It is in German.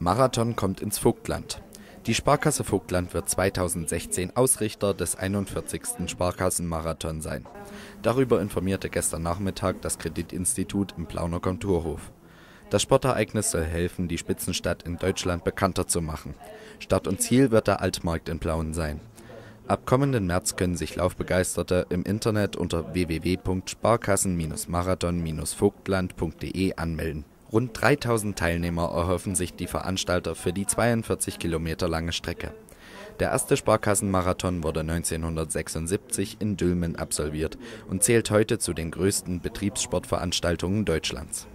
Marathon kommt ins Vogtland. Die Sparkasse Vogtland wird 2016 Ausrichter des 41. Sparkassen-Marathon sein. Darüber informierte gestern Nachmittag das Kreditinstitut im Plauner Komturhof. Das Sportereignis soll helfen, die Spitzenstadt in Deutschland bekannter zu machen. Start und Ziel wird der Altmarkt in Plauen sein. Ab kommenden März können sich Laufbegeisterte im Internet unter www.sparkassen-marathon-vogtland.de anmelden. Rund 3000 Teilnehmer erhoffen sich die Veranstalter für die 42 Kilometer lange Strecke. Der erste Sparkassen-Marathon wurde 1976 in Dülmen absolviert und zählt heute zu den größten Betriebssportveranstaltungen Deutschlands.